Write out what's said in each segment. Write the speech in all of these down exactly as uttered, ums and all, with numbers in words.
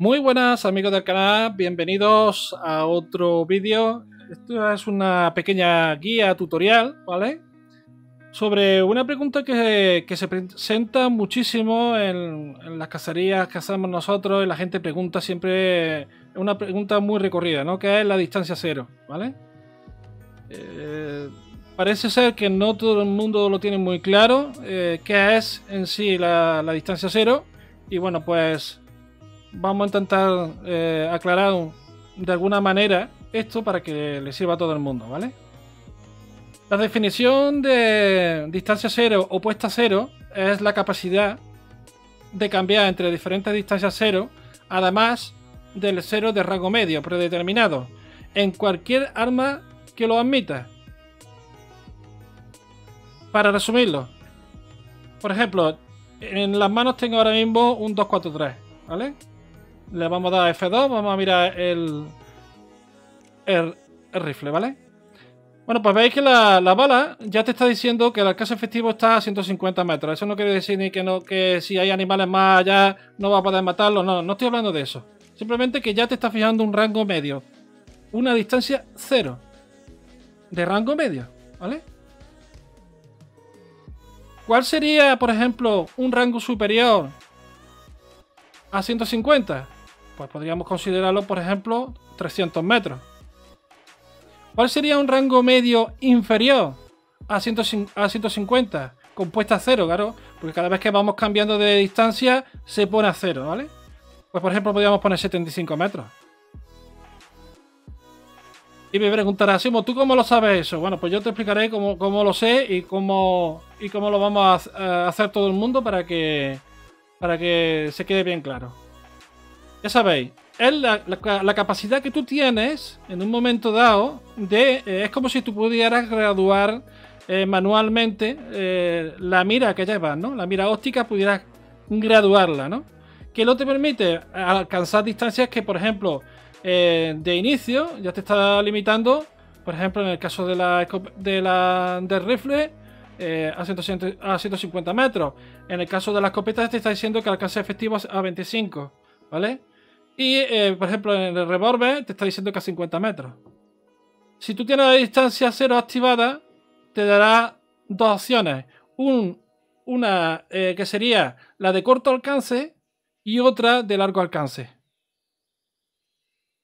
Muy buenas amigos del canal, bienvenidos a otro vídeo. Esto es una pequeña guía tutorial, ¿vale? Sobre una pregunta que, que se presenta muchísimo en, en las cacerías que hacemos nosotros y la gente pregunta siempre, una pregunta muy recorrida, ¿no? Que es la distancia cero, ¿vale? Eh, parece ser que no todo el mundo lo tiene muy claro, eh, qué es en sí la, la distancia cero y bueno, pues vamos a intentar eh, aclarar de alguna manera esto para que le sirva a todo el mundo, ¿vale? La definición de distancia cero o puesta cero es la capacidad de cambiar entre diferentes distancias cero, además del cero de rango medio predeterminado, en cualquier arma que lo admita. Para resumirlo, por ejemplo, en las manos tengo ahora mismo un dos cuatro tres, ¿vale? Le vamos a dar F dos, vamos a mirar el, el, el rifle, ¿vale? Bueno, pues veis que la, la bala ya te está diciendo que el alcance efectivo está a ciento cincuenta metros. Eso no quiere decir ni que, no, que si hay animales más allá no va a poder matarlos. No, no estoy hablando de eso. Simplemente que ya te está fijando un rango medio. Una distancia cero. De rango medio, ¿vale? ¿Cuál sería, por ejemplo, un rango superior a ciento cincuenta? Pues podríamos considerarlo, por ejemplo, trescientos metros. ¿Cuál sería un rango medio inferior a ciento cincuenta? Compuesta a cero, claro, porque cada vez que vamos cambiando de distancia se pone a cero, ¿vale? Pues por ejemplo podríamos poner setenta y cinco metros. Y me preguntará, Simo, ¿tú cómo lo sabes eso? Bueno, pues yo te explicaré cómo, cómo lo sé y cómo, y cómo lo vamos a, a hacer todo el mundo para que, para que se quede bien claro. Ya sabéis, es la, la, la capacidad que tú tienes en un momento dado de eh, es como si tú pudieras graduar eh, manualmente eh, la mira que llevas, ¿no? La mira óptica pudieras graduarla, ¿no? Que no te permite alcanzar distancias que, por ejemplo, eh, de inicio ya te está limitando, por ejemplo, en el caso de la, de la, del rifle eh, a, ciento cincuenta metros. En el caso de las escopetas te está diciendo que el alcance efectivo es a veinticinco, ¿vale? Y, eh, por ejemplo, en el revólver te está diciendo que a cincuenta metros. Si tú tienes la distancia cero activada, te dará dos opciones. Un, una eh, que sería la de corto alcance y otra de largo alcance,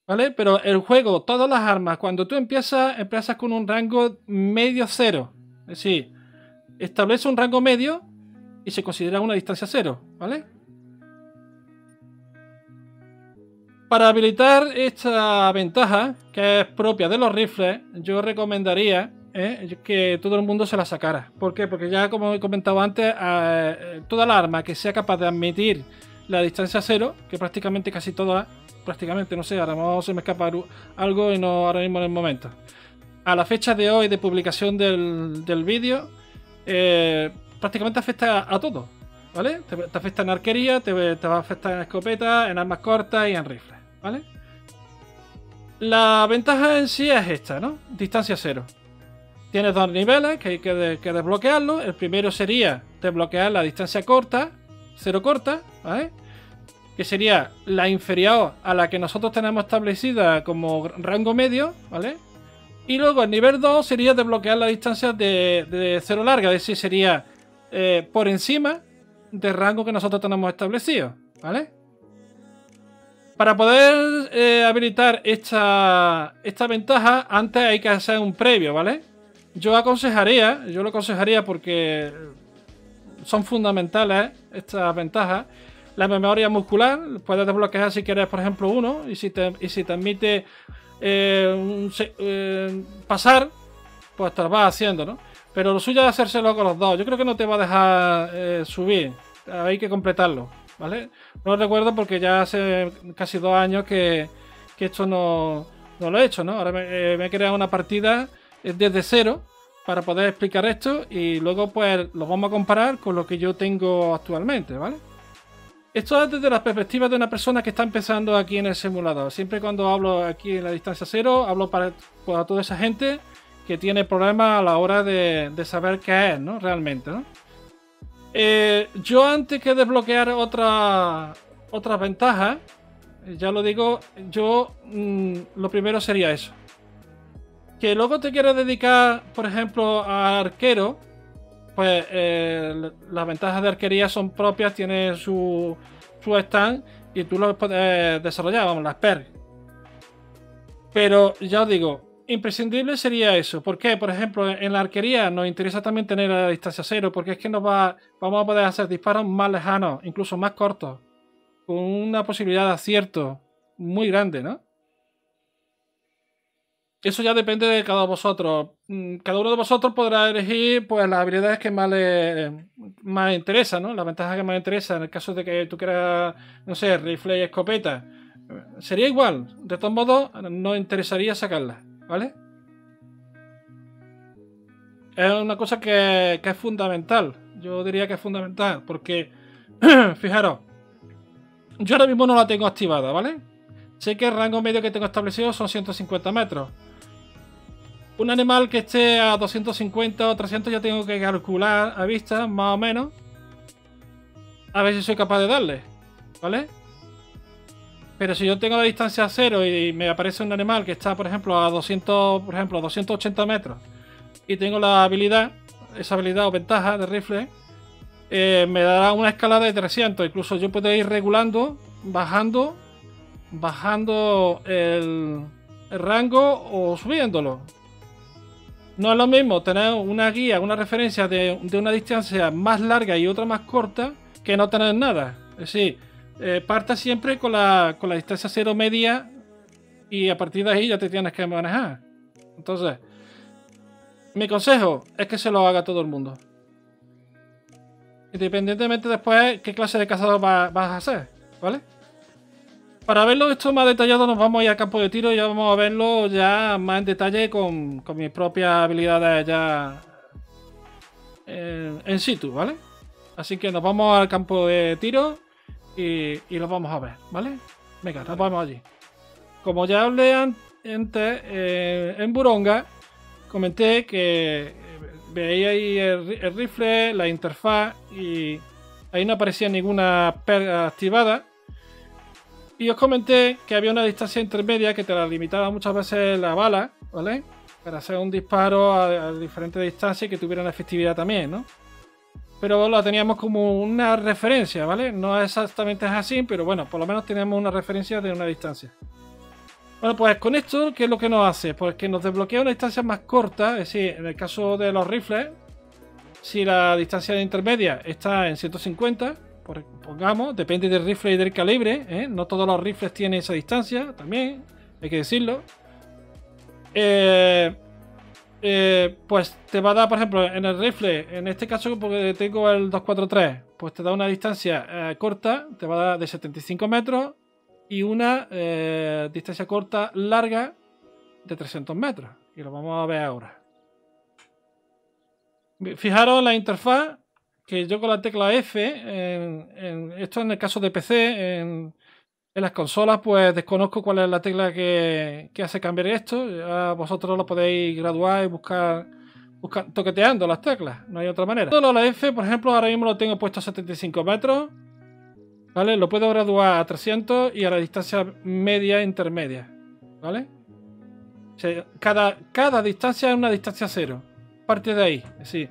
¿vale? Pero el juego, todas las armas, cuando tú empiezas, empiezas con un rango medio cero. Es decir, establece un rango medio y se considera una distancia cero, ¿vale? Para habilitar esta ventaja, que es propia de los rifles, yo recomendaría eh, que todo el mundo se la sacara. ¿Por qué? Porque ya, como he comentado antes, eh, toda la arma que sea capaz de admitir la distancia cero, que prácticamente casi todas, prácticamente, no sé, ahora mismo se me escapa algo y no ahora mismo en el momento. A la fecha de hoy de publicación del, del vídeo, eh, prácticamente afecta a, a todo, ¿vale? Te, te afecta en arquería, te, te va a afectar en escopetas, en armas cortas y en rifles, ¿vale? La ventaja en sí es esta, ¿no? Distancia cero. Tienes dos niveles que hay que, de, que desbloquearlo. El primero sería desbloquear la distancia corta, cero corta, ¿vale? Que sería la inferior a la que nosotros tenemos establecida como rango medio, ¿vale? Y luego el nivel dos sería desbloquear la distancia de, de cero larga, es decir, sería eh, por encima de rango que nosotros tenemos establecido, ¿vale? Para poder eh, habilitar esta, esta ventaja, antes hay que hacer un previo, ¿vale? Yo aconsejaría, yo lo aconsejaría porque son fundamentales estas ventajas. La memoria muscular, puedes desbloquear si quieres, por ejemplo, uno, y si te, y si te admite eh, un, eh, pasar, pues te lo vas haciendo, ¿no? Pero lo suyo es hacérselo con los dos. Yo creo que no te va a dejar eh, subir. Hay que completarlo, ¿vale? No lo recuerdo porque ya hace casi dos años que, que esto no, no lo he hecho, ¿no? Ahora me, eh, me he creado una partida desde cero para poder explicar esto y luego pues lo vamos a comparar con lo que yo tengo actualmente, ¿vale? Esto es desde la perspectiva de una persona que está empezando aquí en el simulador. Siempre cuando hablo aquí en la distancia cero, hablo para, para toda esa gente que tiene problemas a la hora de, de saber qué es, ¿no? Realmente, ¿no? Eh, yo antes que desbloquear otra, otras ventajas, Ya lo digo, yo mmm, lo primero sería eso. Que luego te quieras dedicar, por ejemplo, a arquero, pues eh, las ventajas de arquería son propias, tiene su, su stand y tú lo puedes desarrollar, vamos, las perks. Pero ya os digo, imprescindible sería eso. ¿Por qué? Por ejemplo, en la arquería nos interesa también tener la distancia cero, porque es que nos va, vamos a poder hacer disparos más lejanos, incluso más cortos, con una posibilidad de acierto muy grande, ¿no? Eso ya depende de cada uno de vosotros. Cada uno de vosotros podrá elegir pues las habilidades que más le más interesa, ¿no? Las ventajas que más interesa. En el caso de que tú quieras, no sé, rifle y escopeta, sería igual. De todos modos, no interesaría sacarlas, ¿vale? Es una cosa que, que es fundamental. Yo diría que es fundamental porque, fijaros, yo ahora mismo no la tengo activada, ¿vale? Sé que el rango medio que tengo establecido son ciento cincuenta metros. Un animal que esté a doscientos cincuenta o trescientos ya tengo que calcular a vista, más o menos, a ver si soy capaz de darle, ¿vale? Pero si yo tengo la distancia a cero y me aparece un animal que está, por ejemplo, a doscientos, por ejemplo, doscientos ochenta metros, y tengo la habilidad, esa habilidad o ventaja de rifle, eh, me dará una escalada de trescientos. Incluso yo puedo ir regulando, bajando, bajando el, el rango o subiéndolo. No es lo mismo tener una guía, una referencia de, de una distancia más larga y otra más corta que no tener nada. Es decir, eh, parta siempre con la, con la distancia cero media y a partir de ahí ya te tienes que manejar. Entonces, mi consejo es que se lo haga todo el mundo. Independientemente después qué clase de cazador va, vas a hacer, ¿vale? Para verlo esto más detallado nos vamos a ir al campo de tiro y ya vamos a verlo ya más en detalle con, con mis propias habilidades ya eh, en situ, ¿vale? Así que nos vamos al campo de tiro y, y los vamos a ver, ¿vale? Venga, nos vamos allí. Como ya hablé antes, eh, en Buronga comenté que veía ahí el, el rifle, la interfaz, y ahí no aparecía ninguna perga activada. Y os comenté que había una distancia intermedia que te la limitaba muchas veces la bala, ¿vale? Para hacer un disparo a, a diferentes distancias y que tuviera una efectividad también, ¿no? Pero la teníamos como una referencia, ¿vale? No exactamente es así, pero bueno, por lo menos teníamos una referencia de una distancia. Bueno, pues con esto, ¿qué es lo que nos hace? Pues que nos desbloquea una distancia más corta, es decir, en el caso de los rifles, si la distancia intermedia está en ciento cincuenta, pongamos, depende del rifle y del calibre, ¿eh? No todos los rifles tienen esa distancia, también hay que decirlo. Eh, eh, pues te va a dar, por ejemplo, en el rifle, en este caso porque tengo el dos cuatro tres, pues te da una distancia eh, corta, te va a dar de setenta y cinco metros, y una eh, distancia corta larga de trescientos metros, y lo vamos a ver ahora. Fijaros la interfaz, que yo con la tecla F, en, en, esto en el caso de P C, en, en las consolas, pues desconozco cuál es la tecla que, que hace cambiar esto. Ya vosotros lo podéis graduar y buscar, buscar toqueteando las teclas, no hay otra manera. Solo la F, por ejemplo, ahora mismo lo tengo puesto a setenta y cinco metros, ¿vale? Lo puedo graduar a trescientos y a la distancia media intermedia, ¿vale? O sea, cada, cada distancia es una distancia cero, parte de ahí, es decir,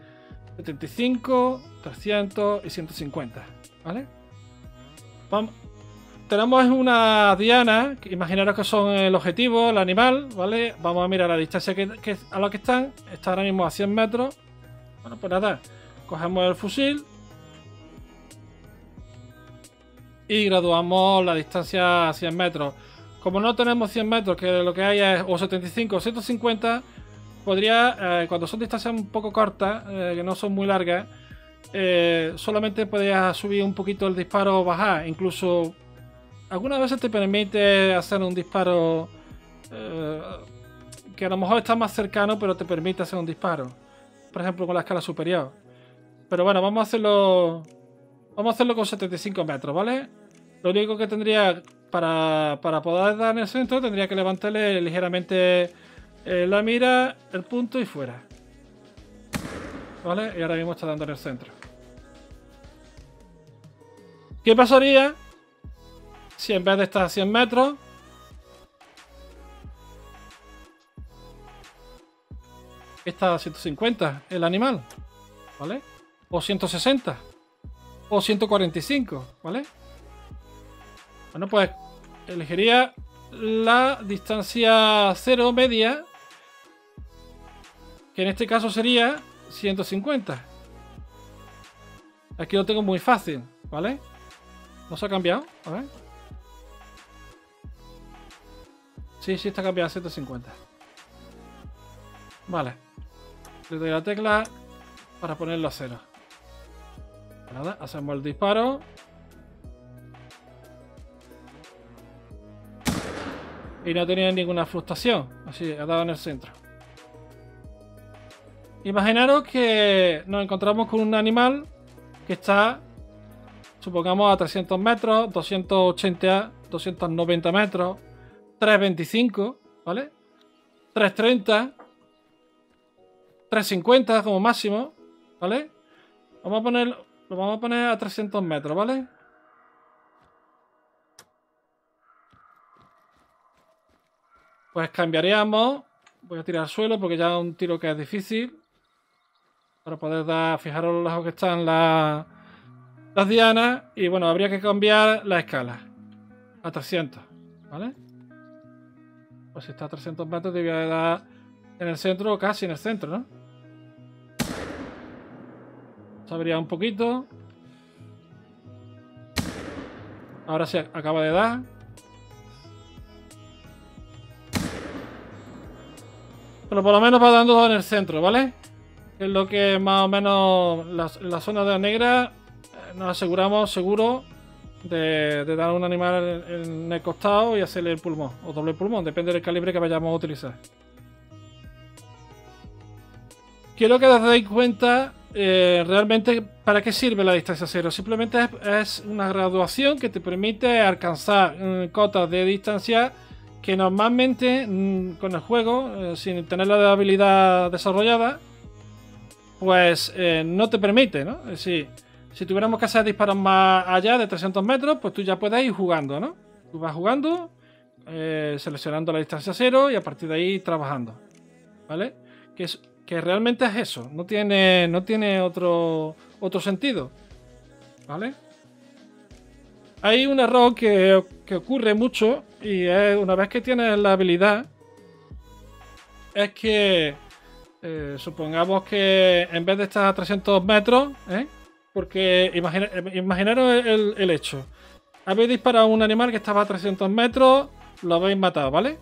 setenta y cinco, trescientos y ciento cincuenta, ¿vale? Vamos. Tenemos una diana, que imaginaros que son el objetivo, el animal, ¿vale? Vamos a mirar la distancia que, que, a la que están, está ahora mismo a cien metros. Bueno, pues nada, cogemos el fusil y graduamos la distancia a cien metros. Como no tenemos cien metros, que lo que hay es o setenta y cinco o ciento cincuenta, podría, eh, cuando son distancias un poco cortas, eh, que no son muy largas, eh, solamente podrías subir un poquito el disparo o bajar. Incluso algunas veces te permite hacer un disparo eh, que a lo mejor está más cercano, pero te permite hacer un disparo, por ejemplo, con la escala superior. Pero bueno, vamos a hacerlo vamos a hacerlo con setenta y cinco metros, ¿vale? Lo único que tendría para, para poder dar en el centro, tendría que levantarle ligeramente Eh, la mira, el punto y fuera, ¿vale? Y ahora mismo está dando en el centro. ¿Qué pasaría Si en vez de estar a cien metros... está a ciento cincuenta el animal, ¿vale? O ciento sesenta. O ciento cuarenta y cinco, ¿vale? Bueno, pues elegiría la distancia cero media, que en este caso sería ciento cincuenta. Aquí lo tengo muy fácil, ¿vale? ¿No se ha cambiado? A ver. Sí, sí está cambiado a ciento cincuenta. Vale. Le doy la tecla para ponerlo a cero. Nada, hacemos el disparo. Y no tenía ninguna fluctuación. Así, ha dado en el centro. Imaginaros que nos encontramos con un animal que está, supongamos, a trescientos metros, doscientos ochenta, doscientos noventa metros, trescientos veinticinco, ¿vale? trescientos treinta, trescientos cincuenta como máximo, ¿vale? Vamos a poner, lo vamos a poner a trescientos metros, ¿vale? Pues cambiaríamos. Voy a tirar al suelo porque ya es un tiro que es difícil. Para poder dar, fijaros lo lejos que están las, las dianas. Y bueno, habría que cambiar la escala a trescientos, ¿vale? Pues si está a trescientos metros, debería dar en el centro, casi en el centro, ¿no? Se abría un poquito. Ahora se acaba de dar. Pero por lo menos va dando en el centro, ¿vale? Es lo que más o menos la, la zona de la negra nos aseguramos seguro de, de dar a un animal en, en el costado y hacerle el pulmón o doble pulmón, depende del calibre que vayamos a utilizar. Quiero que os deis cuenta eh, realmente para qué sirve la distancia cero. Simplemente es, es una graduación que te permite alcanzar mm, cotas de distancia que normalmente mm, con el juego, eh, sin tener la habilidad desarrollada, pues eh, no te permite, ¿no? Es decir, si tuviéramos que hacer disparos más allá de trescientos metros, pues tú ya puedes ir jugando, ¿no? Tú vas jugando, eh, seleccionando la distancia cero y a partir de ahí trabajando, ¿vale? Que, es, que realmente es eso, no tiene, no tiene otro, otro sentido, ¿vale? Hay un error que, que ocurre mucho y es una vez que tienes la habilidad, es que... Eh, supongamos que en vez de estar a trescientos metros, ¿eh? Porque imagina, imaginaros el, el hecho, habéis disparado a un animal que estaba a trescientos metros, lo habéis matado, ¿vale?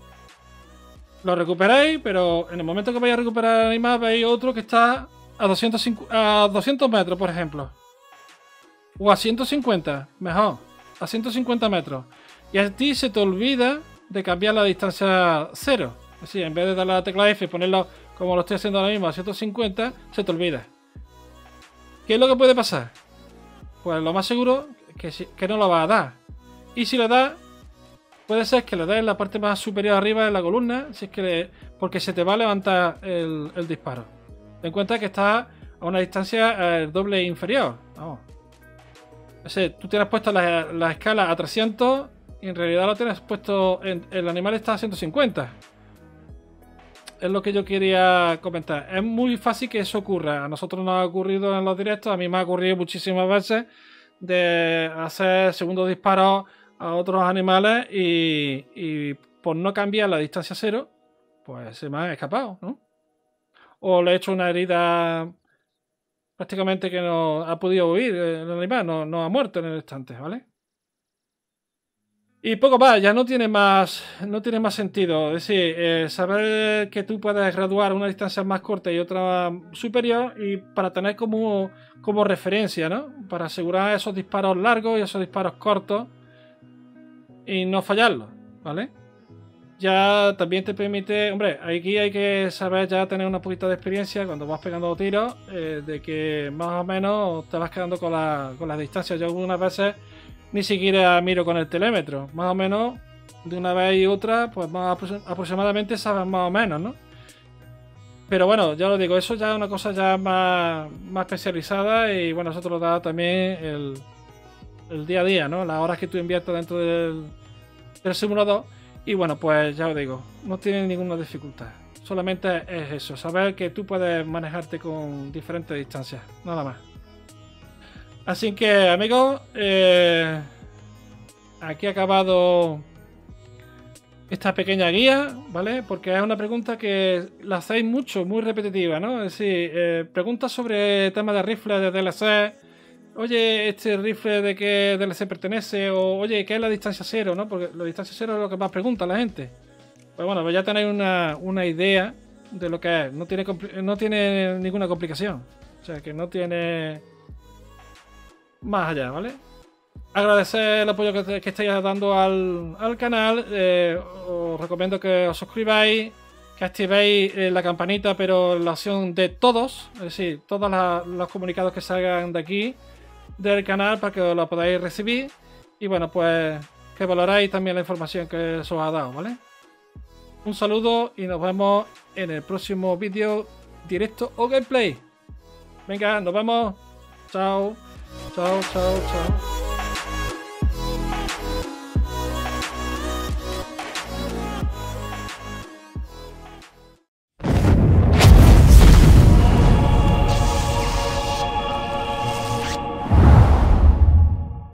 Lo recuperáis, pero en el momento que vais a recuperar el animal veis otro que está a doscientos, a doscientos metros, por ejemplo, o a ciento cincuenta, mejor, a ciento cincuenta metros, y a ti se te olvida de cambiar la distancia cero. Es decir, en vez de darle a la tecla F y ponerlo como lo estoy haciendo ahora mismo a ciento cincuenta, se te olvida. ¿Qué es lo que puede pasar? Pues lo más seguro que, si, que no lo va a dar. Y si le da, puede ser que le da en la parte más superior arriba de la columna, si es que le, porque se te va a levantar el, el disparo. Ten en cuenta que está a una distancia el doble inferior. Vamos. O sea, tú tienes puesta la, la escala a trescientos y en realidad lo tienes puesto, en, el animal está a ciento cincuenta. Es lo que yo quería comentar. Es muy fácil que eso ocurra. A nosotros nos ha ocurrido en los directos. A mí me ha ocurrido muchísimas veces de hacer segundos disparos a otros animales y, y por no cambiar la distancia cero, pues se me han escapado, ¿no? O le he hecho una herida prácticamente que no ha podido huir el animal. No, no ha muerto en el instante, ¿vale? Y poco más, ya no tiene más, no tiene más sentido. Es decir, eh, saber que tú puedes graduar una distancia más corta y otra superior y para tener como, como referencia, ¿no? Para asegurar esos disparos largos y esos disparos cortos y no fallarlos, ¿vale? Ya también te permite, hombre, aquí hay que saber ya tener una poquita de experiencia cuando vas pegando tiros, eh, de que más o menos te vas quedando con, la, con las distancias. Yo algunas veces ni siquiera miro con el telémetro, más o menos de una vez y otra, pues más aproximadamente sabes más o menos, ¿no? Pero bueno, ya lo digo, eso ya es una cosa ya más, más especializada y bueno, eso te lo da también el, el día a día, ¿no? Las horas que tú inviertes dentro del, del simulador. Y bueno, pues ya os digo, no tiene ninguna dificultad. Solamente es eso, saber que tú puedes manejarte con diferentes distancias, nada más. Así que, amigos, eh, aquí ha acabado esta pequeña guía, ¿vale? Porque es una pregunta que la hacéis mucho, muy repetitiva, ¿no? Es decir, eh, preguntas sobre temas de rifles, de D L C. Oye, ¿este rifle de qué D L C pertenece? O, oye, ¿qué es la distancia cero? ¿No? Porque la distancia cero es lo que más pregunta la gente. Pues bueno, pues ya tenéis una, una idea de lo que es. No tiene, no tiene ninguna complicación. O sea, que no tiene más allá, ¿vale? Agradecer el apoyo que, que estáis dando al, al canal. Eh, os recomiendo que os suscribáis, que activéis eh, la campanita, pero la opción de todos, es decir, todos la, los comunicados que salgan de aquí, del canal, para que lo podáis recibir. Y bueno, pues que valoráis también la información que os ha dado, ¿vale? Un saludo y nos vemos en el próximo vídeo, directo o gameplay. Venga, nos vemos. Chao. Chao, chao, chao.